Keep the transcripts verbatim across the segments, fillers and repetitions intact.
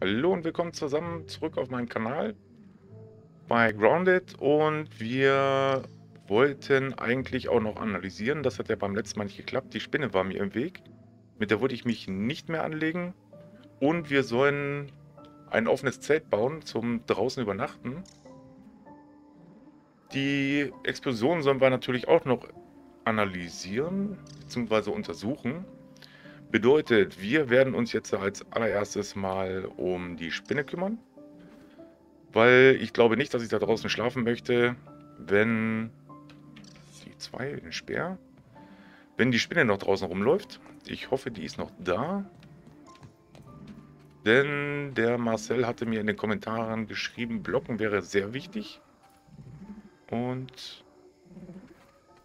Hallo und willkommen zusammen zurück auf meinem Kanal bei Grounded, und wir wollten eigentlich auch noch analysieren, das hat ja beim letzten Mal nicht geklappt, die Spinne war mir im Weg, mit der wollte ich mich nicht mehr anlegen, und wir sollen ein offenes Zelt bauen zum draußen übernachten. Die Explosion sollen wir natürlich auch noch analysieren bzw. untersuchen. Bedeutet, wir werden uns jetzt als allererstes mal um die Spinne kümmern, weil ich glaube nicht, dass ich da draußen schlafen möchte, wenn die zwei in Speer, wenn die Spinne noch draußen rumläuft. Ich hoffe, die ist noch da, denn der Marcel hatte mir in den Kommentaren geschrieben, Blocken wäre sehr wichtig. Und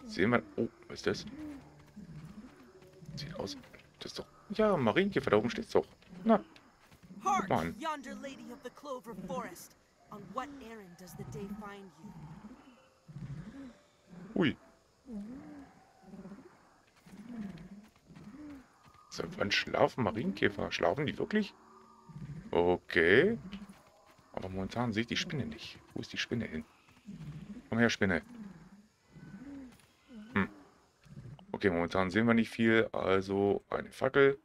sehen wir, oh, was ist das? Sieht aus. Das ist doch. Ja, Marienkäfer, da oben steht's doch. Na. Guck mal an. Ui. Seit wann schlafen Marienkäfer? Schlafen die wirklich? Okay. Aber momentan sehe ich die Spinne nicht. Wo ist die Spinne hin? Komm her, Spinne. Okay, momentan sehen wir nicht viel, also eine Fackel.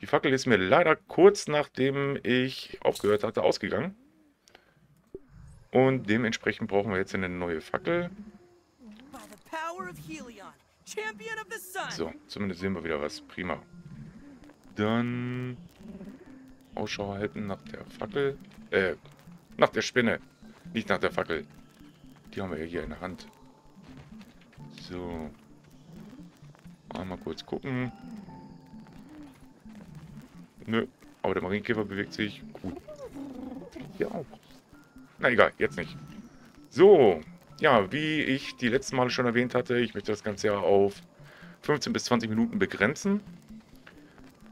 Die Fackel ist mir leider kurz nachdem ich aufgehört hatte ausgegangen. Und dementsprechend brauchen wir jetzt eine neue Fackel. So, zumindest sehen wir wieder was. Prima. Dann Ausschau halten nach der Fackel. Äh, nach der Spinne. Nicht nach der Fackel. Die haben wir ja hier in der Hand. So. Einmal kurz gucken. Nö, aber der Marienkäfer bewegt sich gut. Hier auch. Na egal, jetzt nicht. So, ja, wie ich die letzten Male schon erwähnt hatte, ich möchte das Ganze ja auf fünfzehn bis zwanzig Minuten begrenzen.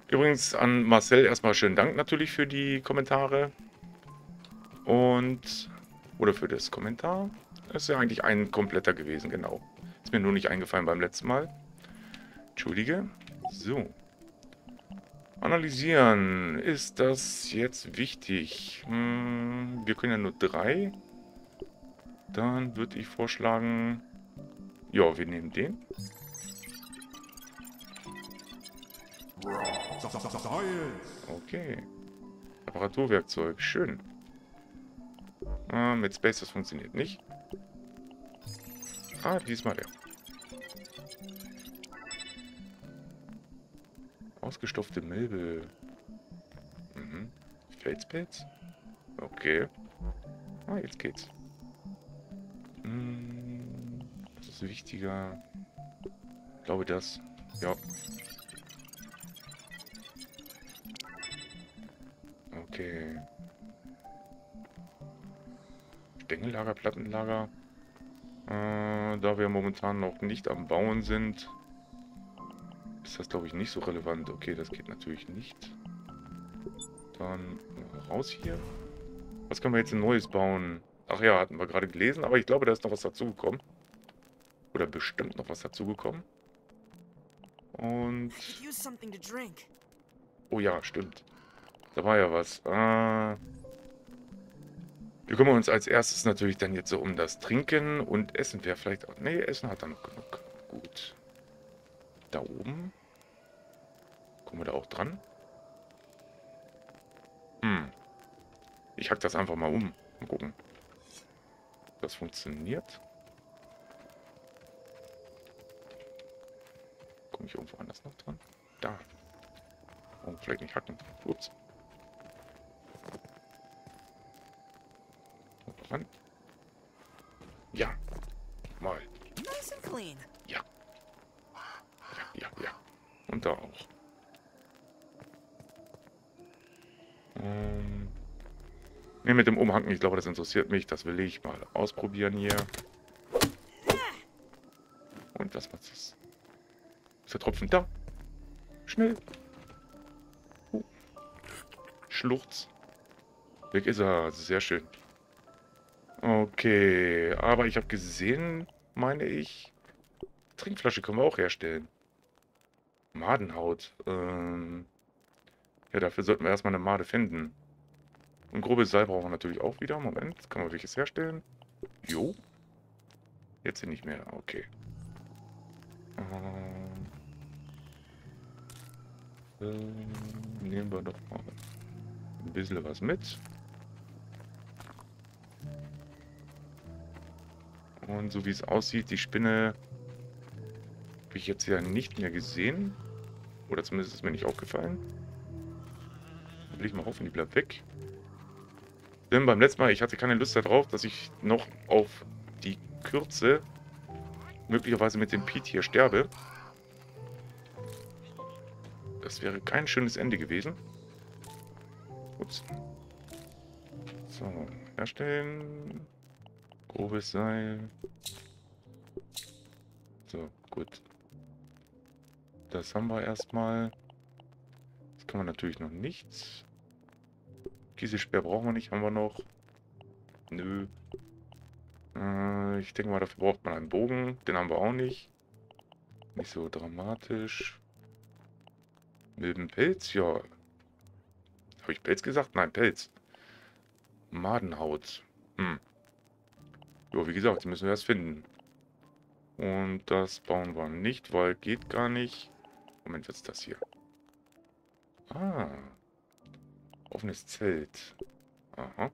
Übrigens an Marcel erstmal schönen Dank natürlich für die Kommentare. Und, oder für das Kommentar. Das ist ja eigentlich ein kompletter gewesen, genau. Ist mir nur nicht eingefallen beim letzten Mal. Entschuldige. So. Analysieren. Ist das jetzt wichtig? Hm, wir können ja nur drei. Dann würde ich vorschlagen... Ja, wir nehmen den. Okay. Reparaturwerkzeug. Schön. Ah, mit Space, das funktioniert nicht. Ah, diesmal der. Ausgestopfte Milbe. Mhm. Felspelz? Okay. Ah, jetzt geht's. Hm, das ist wichtiger. Ich glaube das. Ja. Okay. Stängellager, Plattenlager. Äh, da wir momentan noch nicht am Bauen sind, ist das, glaube ich, nicht so relevant. Okay, das geht natürlich nicht. Dann raus hier. Was können wir jetzt ein neues bauen? Ach ja, hatten wir gerade gelesen, aber ich glaube, da ist noch was dazugekommen. Oder bestimmt noch was dazugekommen. Und... Oh ja, stimmt. Da war ja was. Äh... Wir kümmern uns als erstes natürlich dann jetzt so um das Trinken und Essen. Wäre vielleicht auch... Nee, Essen hat er noch genug. Gut. Da oben. Kommen wir da auch dran? Hm. Ich hack das einfach mal um. Mal gucken. Das funktioniert. Komme ich irgendwo anders noch dran? Da. Oh, vielleicht nicht hacken. Ups. Und dran. Ja. Mal. Nice and clean. Ja. Ja, ja. Und da auch. Ähm. Ne, mit dem Umhacken, ich glaube, das interessiert mich. Das will ich mal ausprobieren hier. Und was macht das? Ist der Tropfen da? Schnell. Oh. Schluchz. Weg ist er. Sehr schön. Okay. Aber ich habe gesehen, meine ich, Trinkflasche können wir auch herstellen. Madenhaut. Ähm ja, dafür sollten wir erstmal eine Made finden. Und grobes Seil brauchen wir natürlich auch wieder. Moment, kann man welches herstellen? Jo. Jetzt nicht mehr, okay. Ähm, ähm, nehmen wir doch mal ein bisschen was mit. Und so wie es aussieht, die Spinne habe ich jetzt ja nicht mehr gesehen. Oder zumindest ist mir nicht aufgefallen. Will ich mal hoffen, die bleibt weg. Denn beim letzten Mal, ich hatte keine Lust darauf, dass ich noch auf die Kürze möglicherweise mit dem Pete hier sterbe. Das wäre kein schönes Ende gewesen. Ups. So, herstellen. Grobes Seil. So, gut. Das haben wir erstmal. Das kann man natürlich noch nicht. Kieselsperr brauchen wir nicht, haben wir noch. Nö. Äh, ich denke mal, dafür braucht man einen Bogen. Den haben wir auch nicht. Nicht so dramatisch. Milbenpelz, ja. Habe ich Pelz gesagt? Nein, Pelz. Madenhaut. Hm. Ja, wie gesagt, die müssen wir erst finden. Und das bauen wir nicht, weil geht gar nicht. Moment, was ist das hier? Ah. Offenes Zelt. Aha.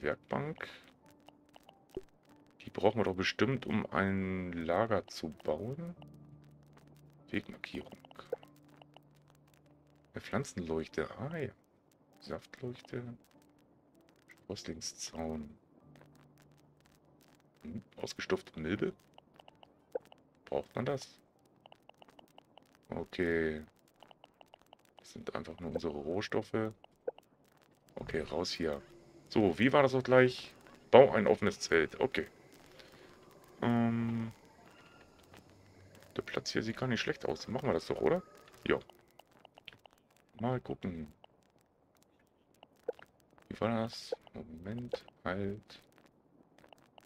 Werkbank. Die brauchen wir doch bestimmt, um ein Lager zu bauen. Wegmarkierung. Eine Pflanzenleuchte. Ah ja. Saftleuchte. Sprosslingszaun. Ausgestopfte Milbe. Braucht man das? Okay. Das sind einfach nur unsere Rohstoffe. Okay, raus hier. So, wie war das auch gleich? Bau ein offenes Zelt. Okay. Ähm, der Platz hier sieht gar nicht schlecht aus. Machen wir das doch, oder? Ja. Mal gucken. Wie war das? Moment, halt.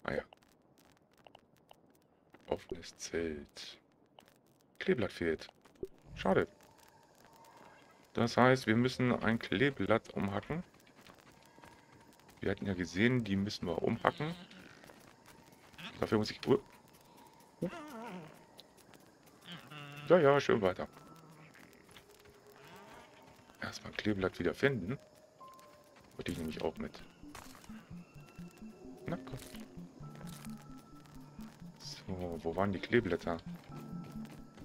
Ah ja. Offenes Zelt. Kleeblatt fehlt. Schade. Das heißt, wir müssen ein Kleeblatt umhacken. Wir hatten ja gesehen, die müssen wir umhacken. Dafür muss ich... Uh. Uh. Ja, ja, schön weiter. Erstmal Kleeblatt wieder finden. Und die nehme ich auch mit. Na komm. Oh, wo waren die Kleeblätter?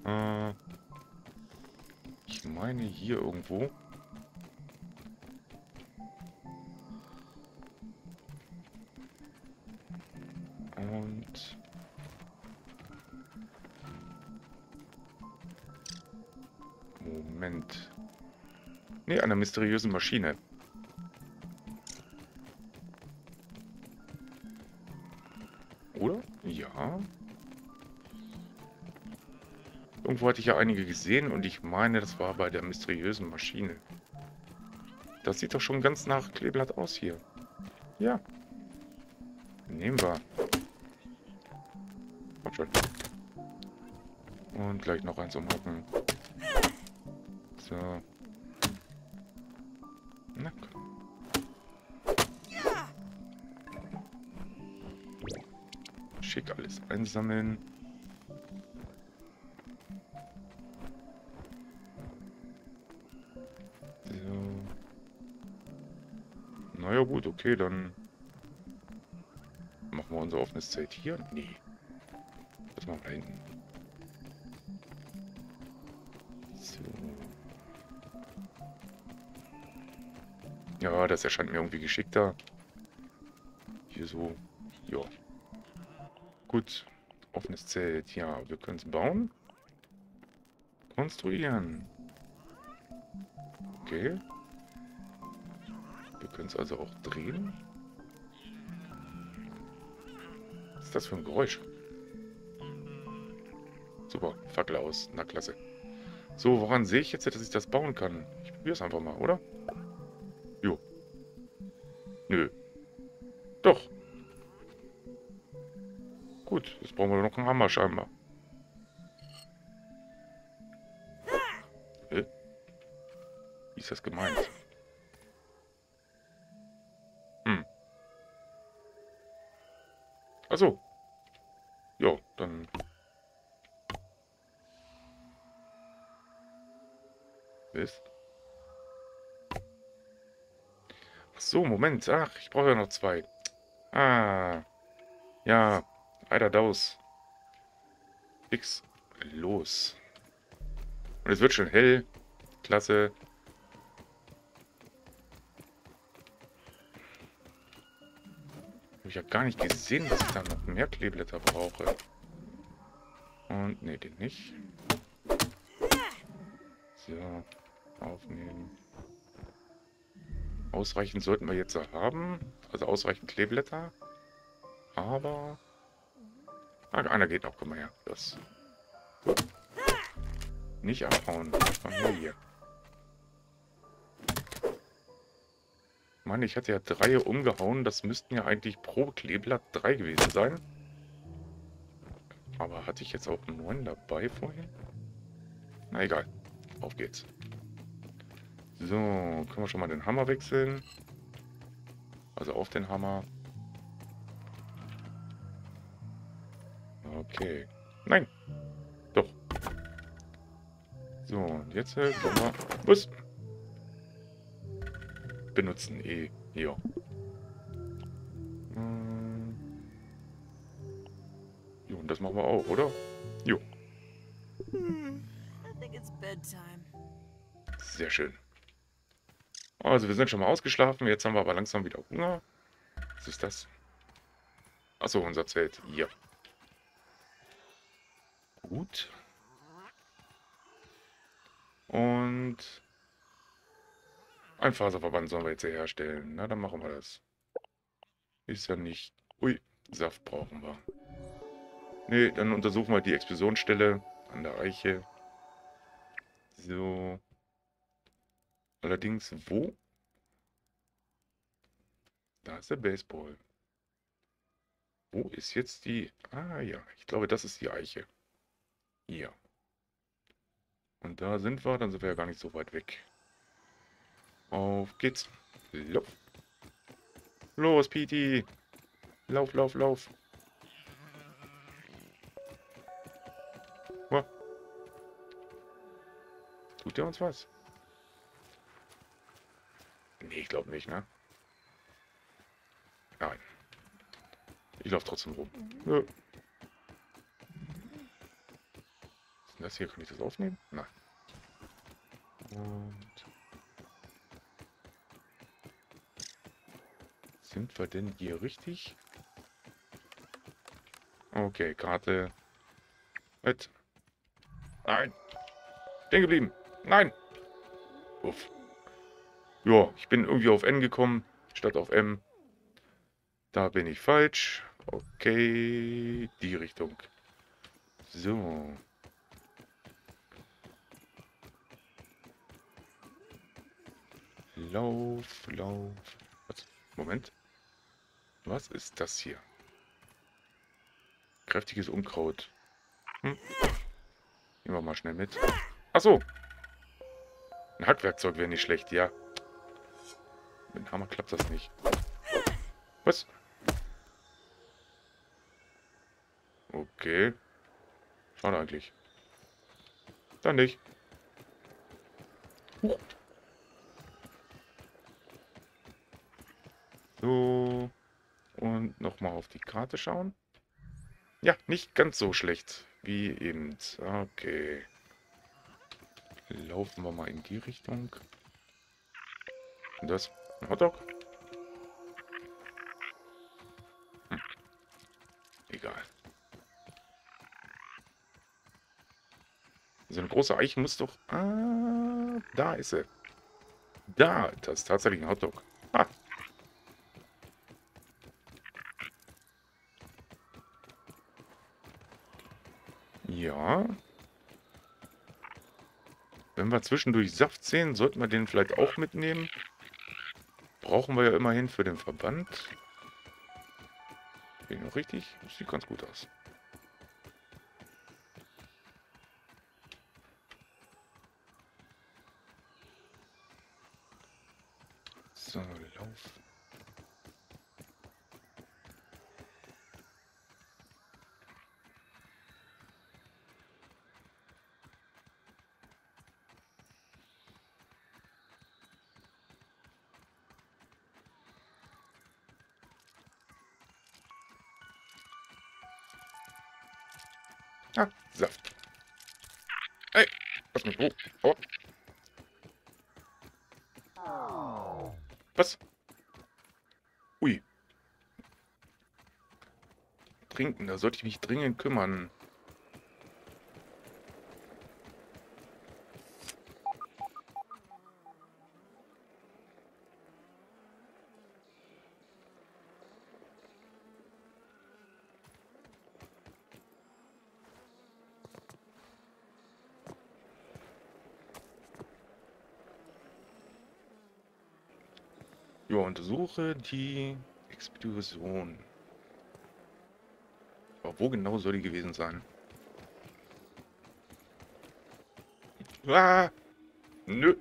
Äh, ich meine hier irgendwo. Und... Moment. Ne, an der mysteriösen Maschine. Oder? Ja. Irgendwo hatte ich ja einige gesehen und ich meine, das war bei der mysteriösen Maschine. Das sieht doch schon ganz nach Kleeblatt aus hier. Ja. Nehmen wir. Komm schon. Und gleich noch eins umhacken. So. Na komm. Schick alles einsammeln. Gut, okay, dann machen wir unser offenes Zelt hier. Nee. Das machen wir da hinten. So. Ja, das erscheint mir irgendwie geschickter. Hier so. Ja. Gut. Offenes Zelt. Ja, wir können es bauen. Konstruieren. Okay. Wir können es also auch drehen. Was ist das für ein Geräusch? Super, Fackel aus. Na klasse. So, woran sehe ich jetzt, dass ich das bauen kann? Ich probiere es einfach mal, oder? Jo. Nö. Doch. Gut, jetzt brauchen wir noch einen Hammer scheinbar. Hä? Wie ist das gemeint? Achso. Jo, dann... Mist. So, Moment. Ach, ich brauche ja noch zwei. Ah. Ja. Alter Daus. X. Los. Und es wird schon hell. Klasse. Habe ich ja gar nicht gesehen, dass ich da noch mehr Kleeblätter brauche. Und, ne, den nicht. So. Aufnehmen. Ausreichend sollten wir jetzt haben. Also ausreichend Kleeblätter. Aber... Ah, einer geht noch. Komm mal her. Das. Nicht abhauen. Was machen wir hier? Mann, ich hatte ja drei umgehauen. Das müssten ja eigentlich pro Kleeblatt drei gewesen sein. Aber hatte ich jetzt auch neun dabei vorhin? Na egal. Auf geht's. So, können wir schon mal den Hammer wechseln. Also auf den Hammer. Okay. Nein. Doch. So, und jetzt können wir... Bus. Benutzen. Eh. Ja. Jo, und das machen wir auch, oder? Jo. Sehr schön. Also wir sind schon mal ausgeschlafen. Jetzt haben wir aber langsam wieder Hunger. Was ist das? Achso, unser Zelt. Ja. Gut. Und ein Faserverband sollen wir jetzt hier herstellen. Na, dann machen wir das. Ist ja nicht... Ui, Saft brauchen wir. Ne, dann untersuchen wir die Explosionsstelle an der Eiche. So... Allerdings, wo? Da ist der Baseball. Wo ist jetzt die... Ah ja, ich glaube, das ist die Eiche. Hier. Und da sind wir, dann sind wir ja gar nicht so weit weg. Auf geht's. Lauf. Los, Petey. Lauf, lauf, lauf. Wow. Tut der uns was? Nee, ich glaube nicht, ne? Nein. Ich laufe trotzdem rum. Nö. Was ist denn das hier? Kann ich das aufnehmen? Nein. Und... Sind wir denn hier richtig? Okay, Karte. Mit. Nein. Stehen geblieben. Nein. Uff. Ja, ich bin irgendwie auf N gekommen, statt auf M. Da bin ich falsch. Okay, die Richtung. So. Lauf, lauf. Was? Moment. Was ist das hier? Kräftiges Unkraut. Hm. Nehmen wir mal schnell mit. Achso. Ein Hackwerkzeug wäre nicht schlecht, ja. Mit dem Hammer klappt das nicht. Was? Okay. Schade eigentlich. Dann nicht. Huch. So. Und nochmal auf die Karte schauen. Ja, nicht ganz so schlecht wie eben. Okay. Laufen wir mal in die Richtung. Und das... Ein Hotdog? Hm. Egal. So eine große Eiche muss doch... Ah, da ist sie. Da, das ist tatsächlich ein Hotdog. Ah. Ja. Wenn wir zwischendurch Saft sehen, sollten wir den vielleicht auch mitnehmen. Brauchen wir ja immerhin für den Verband. Bin ich noch richtig? Das sieht ganz gut aus. So, lauf. Ah, Saft. Ey, lass mich. Oh, oh. Was? Ui. Trinken, da sollte ich mich dringend kümmern. Ja, untersuche die Explosion. Aber wo genau soll die gewesen sein? Ah, nö.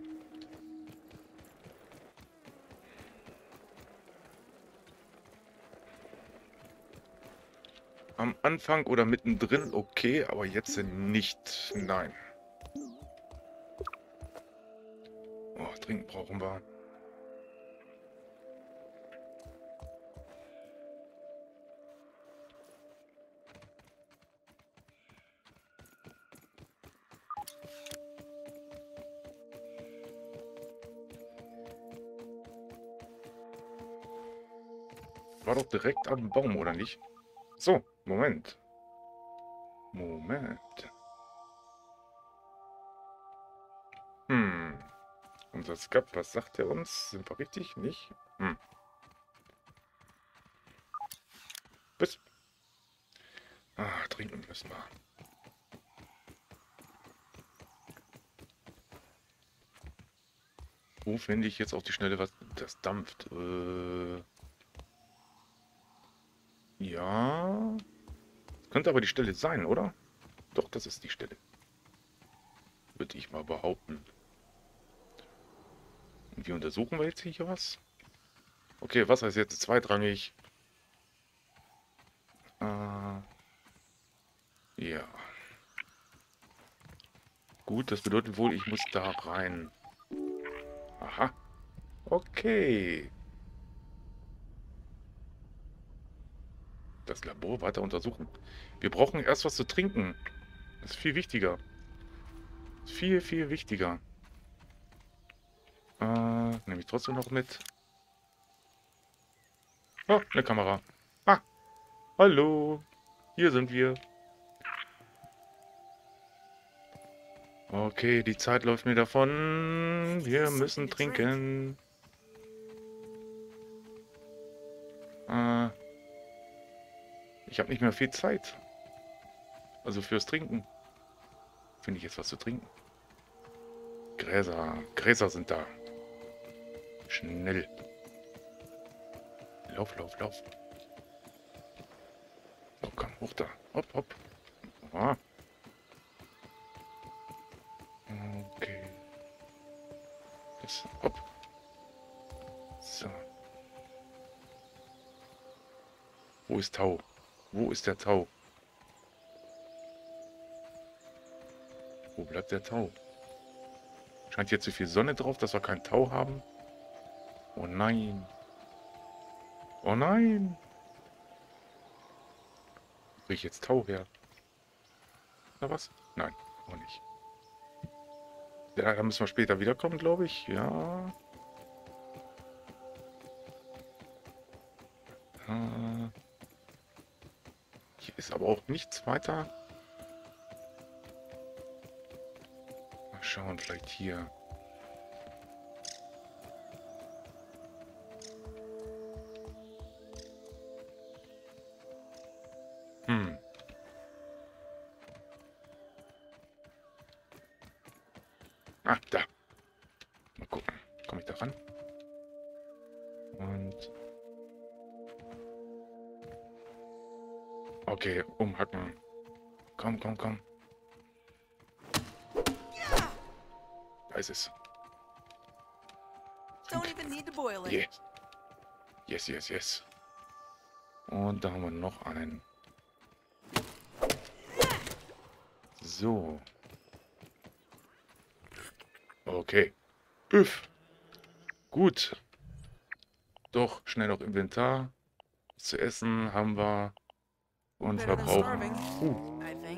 Am Anfang oder mittendrin okay, aber jetzt nicht. Nein. Oh, trinken brauchen wir. War doch direkt am Baum, oder nicht? So, Moment. Moment. Hm. Unser Skat, was sagt er uns? Sind wir richtig? Nicht? Hm. Bis. Ah, trinken müssen wir. Wo finde ich jetzt auf die Schnelle was? Das dampft. Äh... Ja. Könnte aber die Stelle sein, oder? Doch, das ist die Stelle. Würde ich mal behaupten. Und wie untersuchen wir jetzt hier was? Okay, Wasser ist jetzt zweitrangig. Äh, ja. Gut, das bedeutet wohl, ich muss da rein. Aha. Okay. Das Labor weiter untersuchen. Wir brauchen erst was zu trinken. Das ist viel wichtiger. Ist viel, viel wichtiger. Äh, nehme ich trotzdem noch mit. Oh, eine Kamera. Ah, hallo. Hier sind wir. Okay, die Zeit läuft mir davon. Wir müssen trinken. Äh, Ich habe nicht mehr viel Zeit. Also fürs Trinken. Finde ich jetzt was zu trinken. Gräser. Gräser sind da. Schnell. Lauf, lauf, lauf. So, komm, hoch da. Hopp, hopp. Ah. Okay. Das, hopp. So. Wo ist Tau? Wo ist der Tau? Wo bleibt der Tau? Scheint hier zu viel Sonne drauf, dass wir keinen Tau haben. Oh nein. Oh nein. Krieg ich jetzt Tau her? Na was? Nein, auch nicht. Ja, da müssen wir später wiederkommen, glaube ich. Ja. Äh. Hier ist aber auch nichts weiter. Mal schauen, vielleicht hier. Hm. Ah, da. Mal gucken. Komme ich da ran? Und... Okay, umhacken. Komm, komm, komm. Da ist es. Yes. Yes, yes, yes. Und da haben wir noch einen. So. Okay. Üff. Gut. Doch, schnell noch Inventar. Was zu essen haben wir... und verbrauchen. Uh,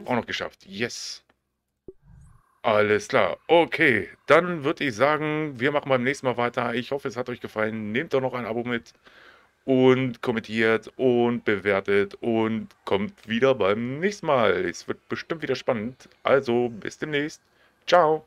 auch noch geschafft. Yes. Alles klar. Okay, dann würde ich sagen, wir machen beim nächsten Mal weiter. Ich hoffe, es hat euch gefallen. Nehmt doch noch ein Abo mit und kommentiert und bewertet und kommt wieder beim nächsten Mal. Es wird bestimmt wieder spannend. Also, bis demnächst. Ciao.